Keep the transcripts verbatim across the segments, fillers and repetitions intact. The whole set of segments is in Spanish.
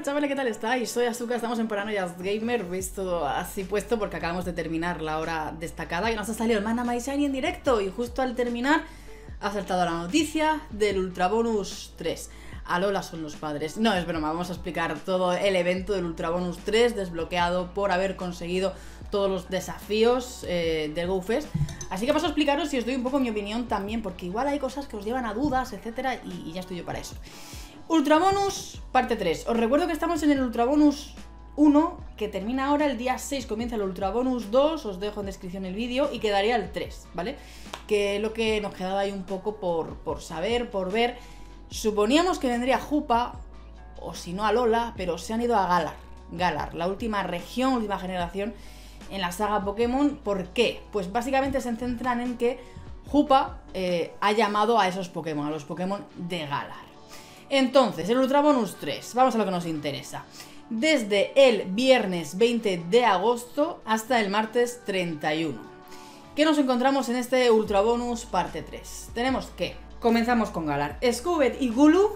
Hola chavales, ¿qué tal estáis? Soy Azuka, estamos en Paranoias Gamers, veis todo así puesto porque acabamos de terminar la hora destacada y nos ha salido el Manamai Shiny en directo y justo al terminar ha saltado la noticia del Ultra Bonus tres. Alola son los padres. No, es broma, vamos a explicar todo el evento del Ultra Bonus tres desbloqueado por haber conseguido todos los desafíos eh, del GoFest. Así que paso a explicaros y os doy un poco mi opinión también, porque igual hay cosas que os llevan a dudas, etcétera, y, y ya estoy yo para eso. Ultra Bonus parte tres. Os recuerdo que estamos en el Ultra Bonus uno, que termina ahora, el día seis comienza el Ultra Bonus dos, os dejo en descripción el vídeo, y quedaría el tres, ¿vale? Que es lo que nos quedaba ahí un poco por, por saber, por ver. Suponíamos que vendría Jupa, o si no a Lola, pero se han ido a Galar. Galar, la última región, última generación en la saga Pokémon. ¿Por qué? Pues básicamente se centran en que Jupa eh, ha llamado a esos Pokémon, a los Pokémon de Galar. Entonces, el Ultra Bonus tres, vamos a lo que nos interesa. Desde el viernes veinte de agosto hasta el martes treinta y uno. ¿Qué nos encontramos en este Ultra Bonus parte tres? Tenemos que, comenzamos con Galar. Scoobet y Gulu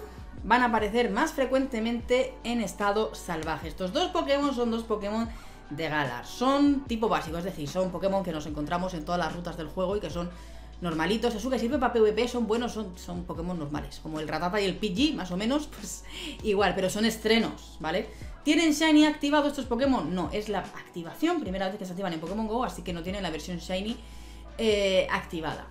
van a aparecer más frecuentemente en estado salvaje. Estos dos Pokémon son dos Pokémon de Galar. Son tipo básico, es decir, son Pokémon que nos encontramos en todas las rutas del juego y que son normalitos. Azuka sirve para PvP, son buenos, son, son Pokémon normales, como el Ratata y el Pidgey, más o menos, pues igual, pero son estrenos, ¿vale? ¿Tienen Shiny activado estos Pokémon? No, es la activación, primera vez que se activan en Pokémon GO, así que no tienen la versión Shiny eh, activada.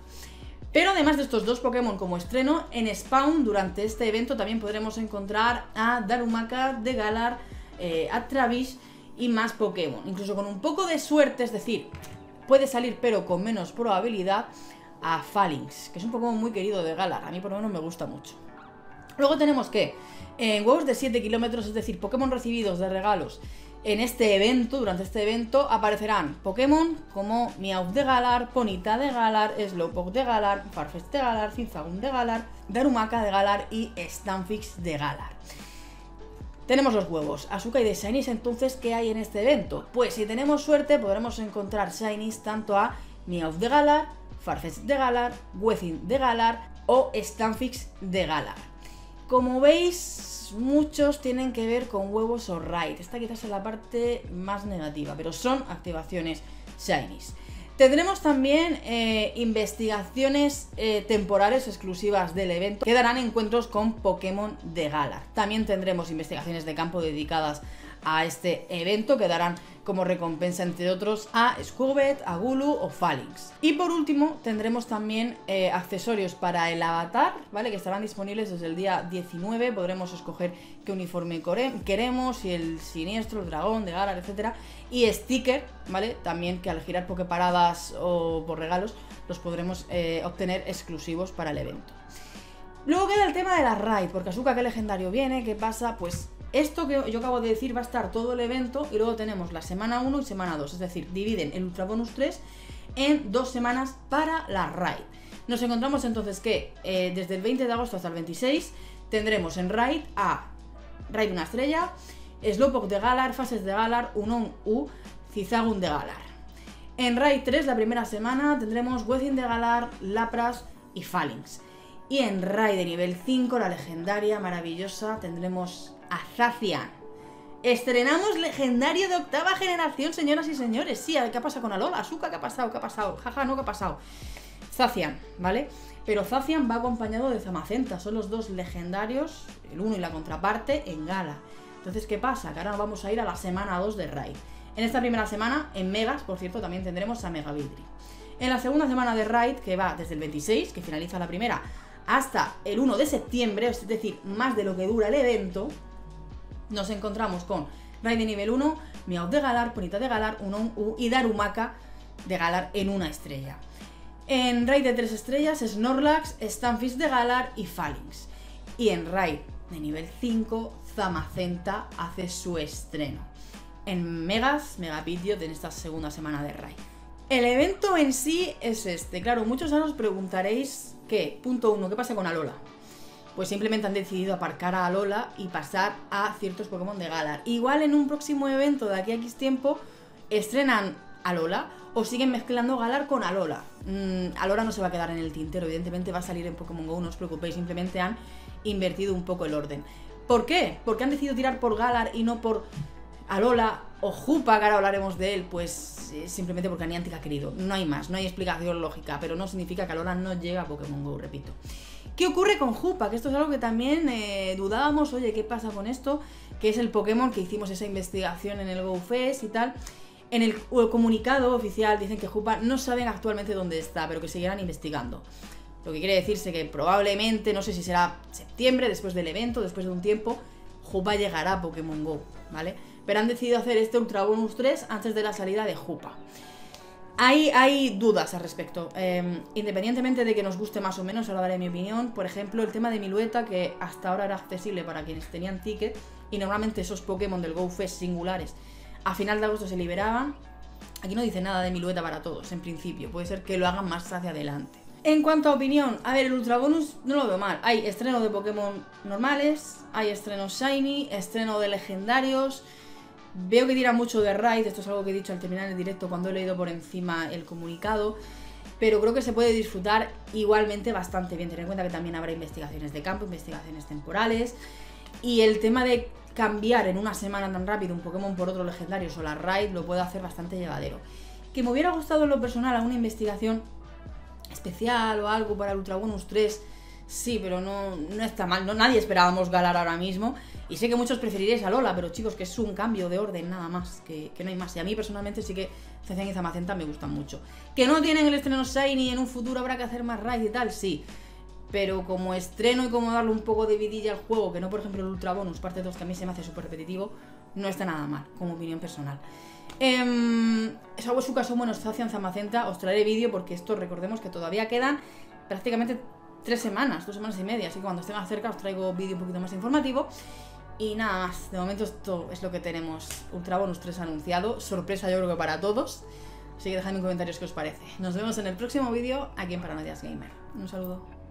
Pero además de estos dos Pokémon como estreno, en Spawn durante este evento también podremos encontrar a Darumaka, de Galar, eh, Atravish y más Pokémon. Incluso con un poco de suerte, es decir, puede salir pero con menos probabilidad, a Phalanx, que es un Pokémon muy querido de Galar, a mí por lo menos me gusta mucho. Luego tenemos que en huevos de siete kilómetros, es decir, Pokémon recibidos de regalos en este evento, durante este evento, aparecerán Pokémon como Meowth de Galar, Ponita de Galar, Slowpoke de Galar, Farfetch'd de Galar, Sinfagún de Galar, Darumaka de Galar y Stunfisk de Galar. Tenemos los huevos, Azuka y de Shinies. Entonces, ¿qué hay en este evento? Pues si tenemos suerte podremos encontrar Shinies tanto a Meowth de Galar, Farfetch'd de Galar, Weezing de Galar o Stunfisk de Galar. Como veis, muchos tienen que ver con huevos o raid. Esta quizás es la parte más negativa, pero son activaciones Shinies. Tendremos también eh, investigaciones eh, temporales exclusivas del evento, que darán encuentros con Pokémon de Galar. También tendremos investigaciones de campo dedicadas a este evento, que darán como recompensa, entre otros, a Scoobet, a Gulu o Phalanx. Y por último tendremos también eh, accesorios para el avatar, ¿vale? Que estarán disponibles desde el día diecinueve. Podremos escoger qué uniforme queremos, si el siniestro, el dragón de Galar, etcétera. Y sticker, ¿vale? También, que al girar pokeparadas o por regalos los podremos eh, obtener exclusivos para el evento. Luego queda el tema de la raid, porque Azuka, ¿qué legendario viene? ¿Qué pasa? Pues esto que yo acabo de decir va a estar todo el evento, y luego tenemos la semana uno y semana dos, es decir, dividen el Ultra Bonus tres en dos semanas para la raid. Nos encontramos entonces que eh, desde el veinte de agosto hasta el veintiséis tendremos en raid a raid una estrella, Slowpoke de Galar, Fases de Galar, Unon U, Cizagun de Galar. En raid tres, la primera semana, tendremos Weezing de Galar, Lapras y Phalanx. Y en raid de nivel cinco, la legendaria maravillosa, tendremos a Zacian. Estrenamos legendario de octava generación, señoras y señores. Sí, ¿qué ha pasado con Alola? Azuka, ¿qué ha pasado? ¿Qué ha pasado? Jaja, no, ¿qué ha pasado? Zacian, ¿vale? Pero Zacian va acompañado de Zamazenta. Son los dos legendarios, el uno y la contraparte, en Gala. Entonces, ¿qué pasa? Que ahora nos vamos a ir a la semana dos de raid. En esta primera semana, en Megas, por cierto, también tendremos a Mega Vidri. En la segunda semana de raid, que va desde el veintiséis, que finaliza la primera, hasta el uno de septiembre, es decir, más de lo que dura el evento, nos encontramos con raid de nivel uno, Meowth de Galar, Ponita de Galar, Unon U y Darumaka de Galar en una estrella. En raid de tres estrellas, Snorlax, Stunfisk de Galar y Phalanx. Y en raid de nivel cinco, Zamazenta hace su estreno. En Megas, Megapidio, en esta segunda semana de raid. El evento en sí es este. Claro, muchos ahora os preguntaréis que, punto uno, ¿qué pasa con Alola? Pues simplemente han decidido aparcar a Alola y pasar a ciertos Pokémon de Galar. Igual en un próximo evento de aquí a X tiempo estrenan Alola o siguen mezclando Galar con Alola. Mm, Alola no se va a quedar en el tintero, evidentemente va a salir en Pokémon GO, no os preocupéis, simplemente han invertido un poco el orden. ¿Por qué? ¿Por qué han decidido tirar por Galar y no por Alola o Hoopa, que ahora hablaremos de él? Pues eh, simplemente porque Niantic ha querido. No hay más, no hay explicación lógica, pero no significa que Alola no llegue a Pokémon GO, repito. ¿Qué ocurre con Jupa? Que esto es algo que también eh, dudábamos, oye, ¿qué pasa con esto? Que es el Pokémon que hicimos esa investigación en el GoFest y tal. En el, el comunicado oficial dicen que Jupa no saben actualmente dónde está, pero que seguirán investigando. Lo que quiere decirse que probablemente, no sé si será septiembre, después del evento, después de un tiempo, Jupa llegará a Pokémon GO, ¿vale? Pero han decidido hacer este Ultra Bonus tres antes de la salida de Jupa. Hay, hay dudas al respecto, eh, independientemente de que nos guste más o menos, ahora daré mi opinión. Por ejemplo, el tema de Milueta, que hasta ahora era accesible para quienes tenían ticket, y normalmente esos Pokémon del GoFest singulares a final de agosto se liberaban. Aquí no dice nada de Milueta para todos, en principio, puede ser que lo hagan más hacia adelante. En cuanto a opinión, a ver, el Ultra Bonus no lo veo mal. Hay estrenos de Pokémon normales, hay estrenos Shiny, estreno de legendarios. Veo que tira mucho de Raid, esto es algo que he dicho al terminar el directo cuando he leído por encima el comunicado, pero creo que se puede disfrutar igualmente bastante bien. Ten en cuenta que también habrá investigaciones de campo, investigaciones temporales, y el tema de cambiar en una semana tan rápido un Pokémon por otro legendario o la Raid lo puede hacer bastante llevadero. Que me hubiera gustado en lo personal alguna investigación especial o algo para el Ultra Bonus tres. Sí, pero no, no está mal, no, nadie esperábamos Galar ahora mismo. Y sé que muchos preferiréis a Lola, pero chicos, que es un cambio de orden nada más, que, que no hay más. Y a mí personalmente sí que Zacian y Zamazenta me gustan mucho. Que no tienen el estreno Shiny, en un futuro habrá que hacer más Raid y tal, sí. Pero como estreno y como darle un poco de vidilla al juego, que no, por ejemplo, el Ultra Bonus parte dos, que a mí se me hace súper repetitivo, no está nada mal, como opinión personal. Eh, Azuka, Sobble, Zacian, Zamazenta, os traeré vídeo porque esto, recordemos que todavía quedan prácticamente tres semanas, dos semanas y media, así que cuando esté más cerca os traigo vídeo un poquito más informativo. Y nada más, de momento esto es lo que tenemos. Ultra Bonus tres anunciado, sorpresa yo creo que para todos. Así que dejadme en comentarios qué os parece. Nos vemos en el próximo vídeo aquí en Paranoias Gamer. Un saludo.